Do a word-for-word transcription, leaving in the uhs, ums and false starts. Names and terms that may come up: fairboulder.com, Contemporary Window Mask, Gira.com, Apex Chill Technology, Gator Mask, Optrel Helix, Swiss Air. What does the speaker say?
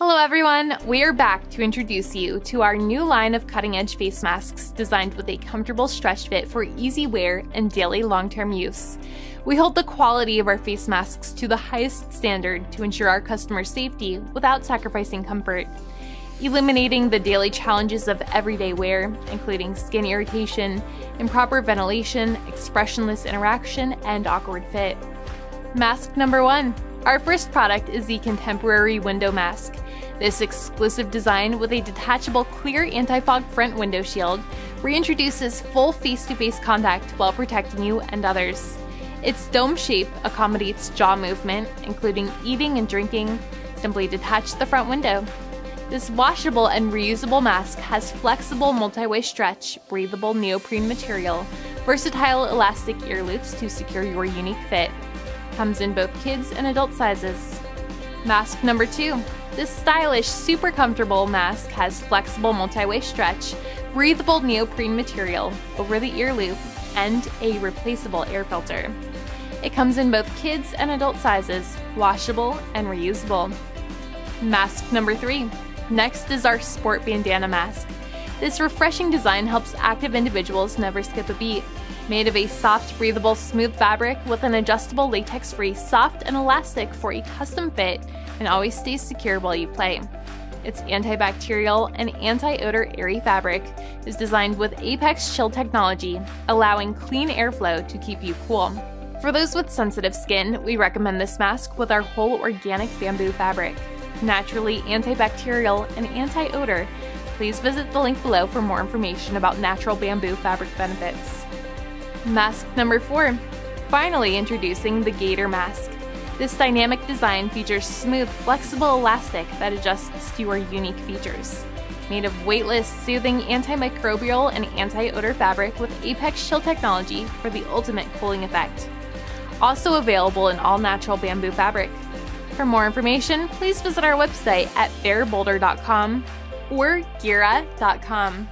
Hello everyone, we are back to introduce you to our new line of cutting-edge face masks designed with a comfortable stretch fit for easy wear and daily long-term use. We hold the quality of our face masks to the highest standard to ensure our customers' safety without sacrificing comfort. Eliminating the daily challenges of everyday wear, including skin irritation, improper ventilation, expressionless interaction, and awkward fit. Mask number one. Our first product is the Contemporary Window Mask. This exclusive design with a detachable clear anti-fog front window shield reintroduces full face-to-face contact while protecting you and others. Its dome shape accommodates jaw movement, including eating and drinking. Simply detach the front window. This washable and reusable mask has flexible multi-way stretch, breathable neoprene material, versatile elastic ear loops to secure your unique fit. Comes in both kids and adult sizes. Mask number two. This stylish, super comfortable mask has flexible multi-way stretch, breathable neoprene material over the ear loop, and a replaceable air filter. It comes in both kids and adult sizes, washable and reusable. Mask number three. Next is our Sport Bandana Mask. This refreshing design helps active individuals never skip a beat. Made of a soft, breathable, smooth fabric with an adjustable latex-free, soft and elastic for a custom fit and always stays secure while you play. Its antibacterial and anti-odor airy fabric is designed with Apex Chill Technology, allowing clean airflow to keep you cool. For those with sensitive skin, we recommend this mask with our whole organic bamboo fabric. Naturally antibacterial and anti-odor, please visit the link below for more information about natural bamboo fabric benefits. Mask number four. Finally introducing the Gator Mask. This dynamic design features smooth, flexible elastic that adjusts to your unique features. Made of weightless, soothing antimicrobial and anti-odor fabric with Apex Chill Technology for the ultimate cooling effect. Also available in all-natural bamboo fabric. For more information, please visit our website at fairboulder dot com or Gira dot com.